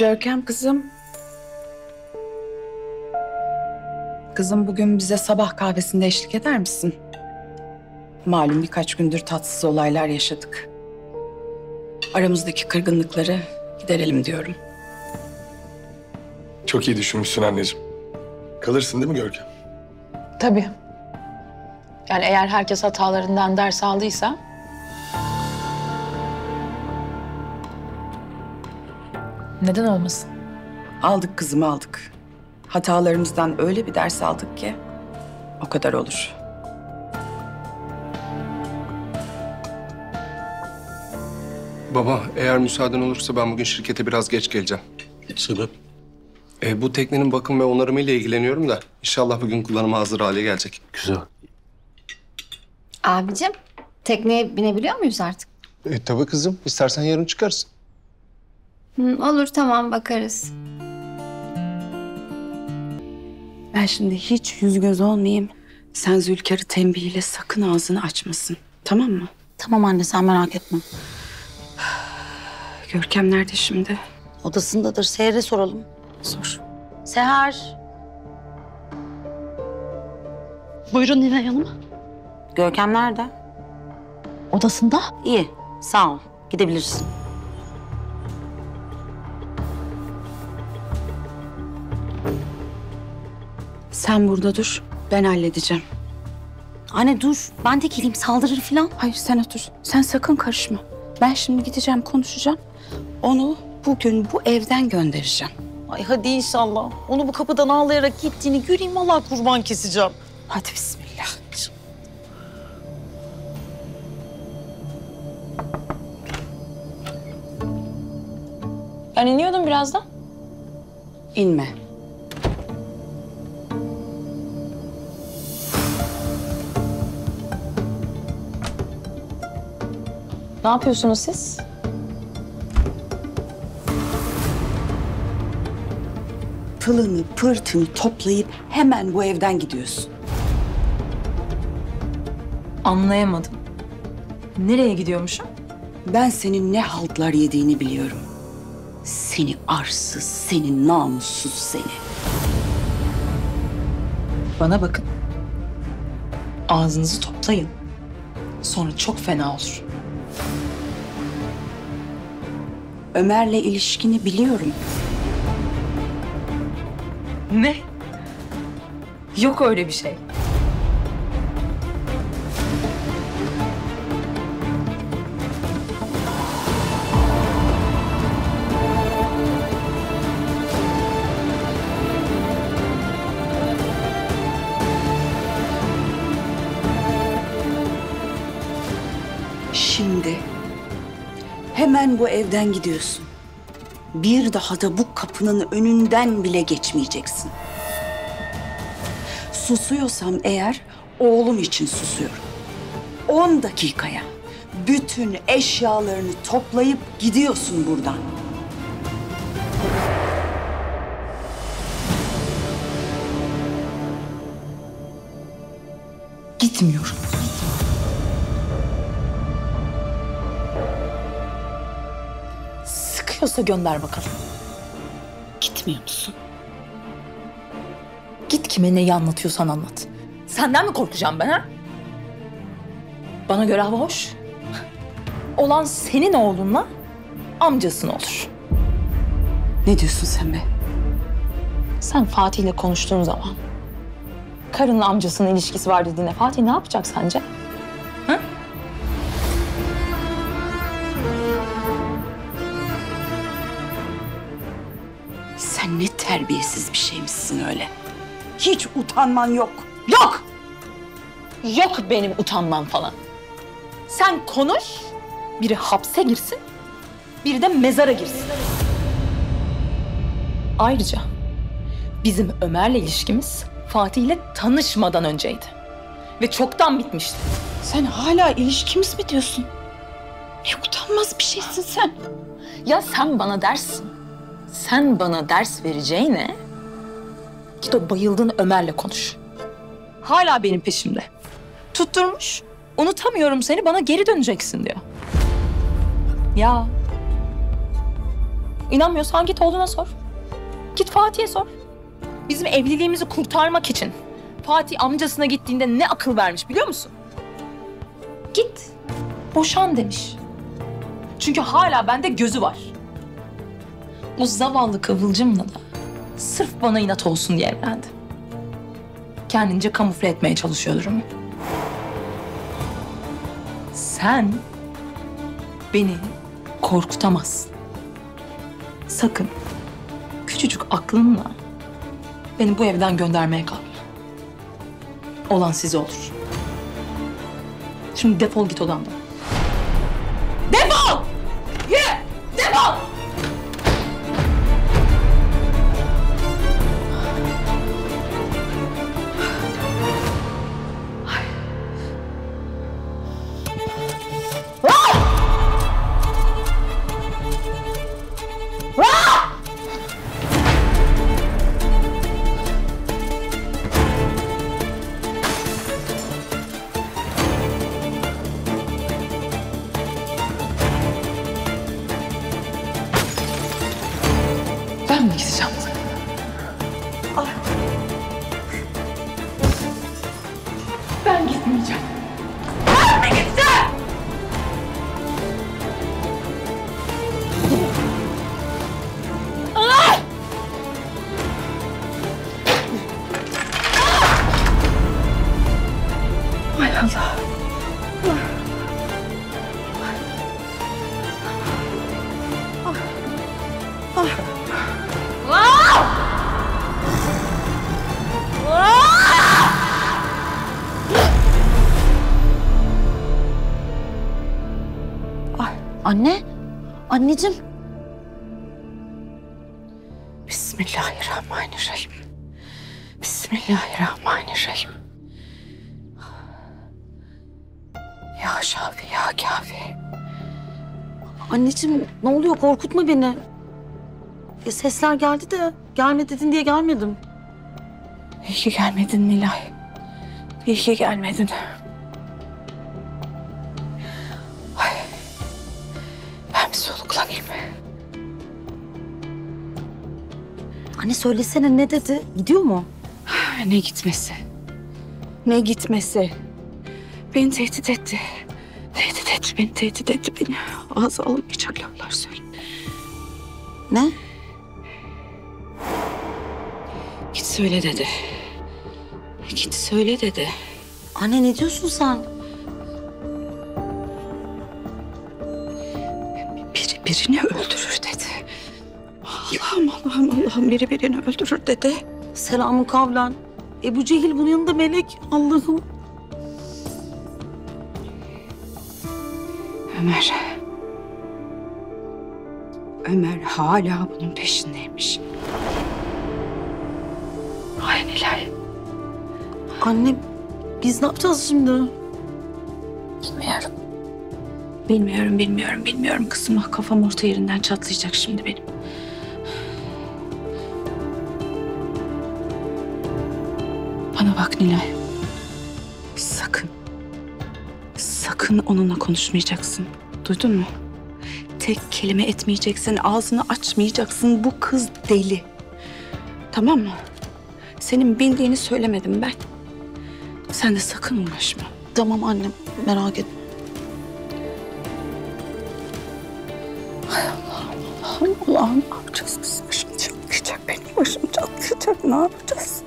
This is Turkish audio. Görkem kızım. Kızım bugün bize sabah kahvesinde eşlik eder misin? Malum birkaç gündür tatsız olaylar yaşadık. Aramızdaki kırgınlıkları giderelim diyorum. Çok iyi düşünmüşsün anneciğim. Kalırsın değil mi Görkem? Tabii. Yani eğer herkes hatalarından ders aldıysa... Neden olmasın? Aldık kızım, aldık. Hatalarımızdan öyle bir ders aldık ki o kadar olur. Baba, eğer müsaaden olursa ben bugün şirkete biraz geç geleceğim. Sebep? Bu teknenin bakım ve onarımıyla ilgileniyorum da inşallah bugün kullanıma hazır hale gelecek. Güzel. Abicim, tekneye binebiliyor muyuz artık? Tabii kızım, istersen yarın çıkarız. Olur, tamam, bakarız. Ben şimdi hiç yüz göz olmayayım. Sen Zülkar'ı tembihiyle sakın ağzını açmasın, tamam mı? Tamam anne, sen merak etme. Görkem nerede şimdi? Odasındadır, Seher'e soralım. Sor. Seher. Buyurun Nilay Hanım. Görkem nerede? Odasında. İyi, sağ ol. Gidebilirsin. Sen burada dur, ben halledeceğim. Anne dur, ben de geleyim, saldırır falan. Hayır, sen otur. Sen sakın karışma. Ben şimdi gideceğim, konuşacağım. Onu bugün bu evden göndereceğim. Ay hadi inşallah. Onu bu kapıdan ağlayarak gittiğini göreyim, Allah kurban keseceğim. Hadi bismillah. Ben iniyordum birazdan. İnme. Ne yapıyorsunuz siz? Pılını pırtını toplayıp hemen bu evden gidiyorsun. Anlayamadım. Nereye gidiyormuşum? Ben senin ne haltlar yediğini biliyorum. Seni arsız, seni namussuz seni. Bana bakın. Ağzınızı toplayın. Sonra çok fena olur. Ömer'le ilişkini biliyorum. Ne? Yok öyle bir şey. Şimdi hemen bu evden gidiyorsun. Bir daha da bu kapının önünden bile geçmeyeceksin. Susuyorsam eğer oğlum için susuyorum. 10 dakikaya bütün eşyalarını toplayıp gidiyorsun buradan. Gitmiyorum. Yoksa gönder bakalım. Gitmiyor musun? Git, kime neyi anlatıyorsan anlat. Senden mi korkacağım ben ha? Bana göre hava hoş. Olan senin oğlunla amcasın olur. Ne diyorsun sen be? Sen Fatih'le konuştuğun zaman karınla amcasının ilişkisi var dediğine Fatih ne yapacak sence? Hı? Ne terbiyesiz bir şeymişsin öyle. Hiç utanman yok. Yok! Yok benim utanmam falan. Sen konuş, biri hapse girsin, biri de mezara girsin. Ayrıca bizim Ömer'le ilişkimiz Fatih'le tanışmadan önceydi. Ve çoktan bitmişti. Sen hala ilişkimiz mi diyorsun? Ne utanmaz bir şeysin sen. Ya sen bana dersin. Sen bana ders vereceğine git o bayıldığın Ömer'le konuş. Hala benim peşimde. Tutturmuş, unutamıyorum seni, bana geri döneceksin diyor. Ya İnanmıyorsan git oğluna sor. Git Fatih'e sor. Bizim evliliğimizi kurtarmak için Fatih amcasına gittiğinde ne akıl vermiş biliyor musun? Git, boşan demiş. Çünkü hala bende gözü var. O zavallı Kıvılcım'la da sırf bana inat olsun diye evlendi. Kendince kamufle etmeye çalışıyor durumu. Sen beni korkutamazsın. Sakın küçücük aklınla beni bu evden göndermeye kalkma. Olan size olur. Şimdi defol git odamdan. Defol! Yürü! Defol! Ben mi gideceğim? Ay. Ben gitmeyeceğim. Ben mi gideceğim? Ay. Ay Allah. Ay. Ay. Anne, anneciğim. Bismillahirrahmanirrahim. Bismillahirrahmanirrahim. Ya Şafi, ya Kafi. Anneciğim, ne oluyor? Korkutma beni. Ya sesler geldi de gelme dedin diye gelmedim. İyi ki gelmedin Nilay. İyi ki gelmedin. Soluklanayım. Anne söylesene ne dedi? Gidiyor mu? Ne gitmesi? Ne gitmesi? Beni tehdit etti. Tehdit etti beni. Ağza alınmayacak laflar söyle. Ne? Git söyle dedi. Git söyle dedi. Anne ne diyorsun sen? Birini öldürür dedi. Allah'ım biri birini öldürür dedi. Selamun kavlen. Ebu Cehil bunun yanında melek. Allah'ım. Ömer hala bunun peşindeymiş. Ay Nilay. Anne biz ne yapacağız şimdi? Bilmiyorum. Bilmiyorum kızım. Kafam orta yerinden çatlayacak şimdi benim. Bana bak Nilay. Sakın onunla konuşmayacaksın. Duydun mu? Tek kelime etmeyeceksin, ağzını açmayacaksın. Bu kız deli. Tamam mı? Senin bildiğini söylemedim ben. Sen de sakın uğraşma. Tamam annem, merak etme. Allah'ım ne yapacağız? Başım çatlayacak benim. Ne yapacağız?